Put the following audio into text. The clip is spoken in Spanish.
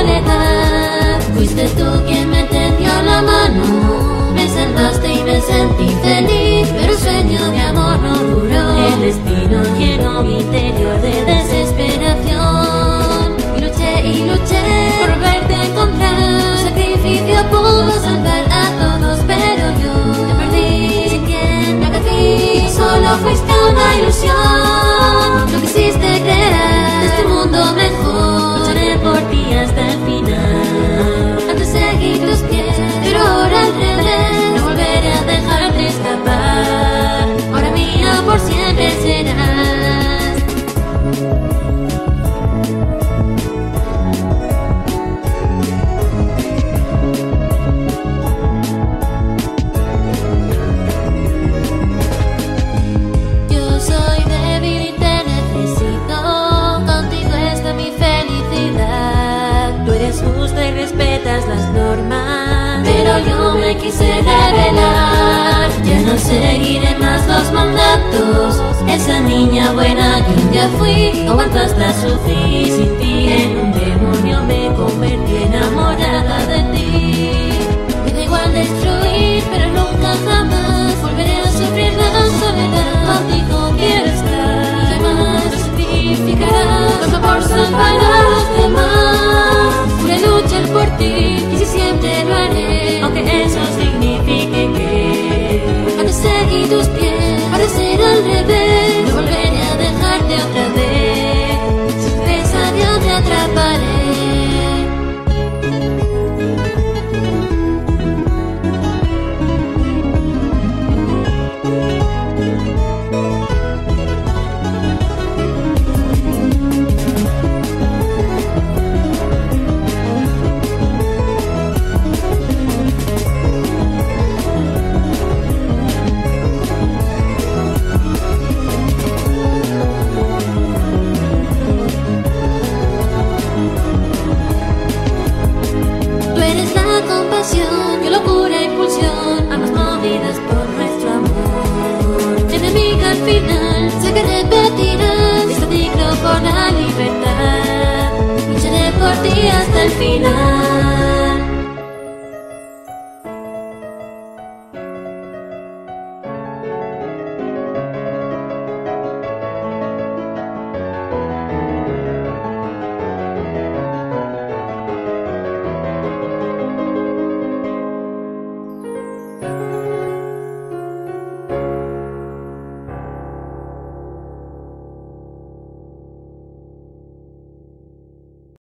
soledad. Fuiste tú quien me tendió la mano, me salvaste y me sentí feliz, pero el sueño de amor no duró. El destino llenó mi interior de desesperación y luché por verte a encontrar. Tu sacrificio pudo salvar a todos, pero yo te perdí sin quien me haga fin. Solo fuiste una ilusión, no quisiste crear este mundo mejor. Lucharé por ti hasta el final, antes seguí tus pies, pero ahora al revés. No volveré a dejarte escapar, ahora mía por siempre serás. Las normas, pero yo me quise revelar. Ya no seguiré más los mandatos. Esa niña buena que un día fui, no aguanto hasta sufrir sin ti. En un demonio me convertí, enamorada de ti. Me da igual destruir, pero nunca jamás volveré a sufrir la soledad. Contigo quiero estar, jamás lo sacrificarás todo por salvar a los demás. Luchar por ti, y si siempre lo haré, aunque eso signifique que antes seguí tus pies, para ser al revés. No volveré a dejarte otra vez, sin presa yo te atraparé. Yo locura, impulsión, almas movidas por nuestro amor. Enemiga al final, sé que repetirás este ciclo por la libertad. Lucharé por ti hasta el final.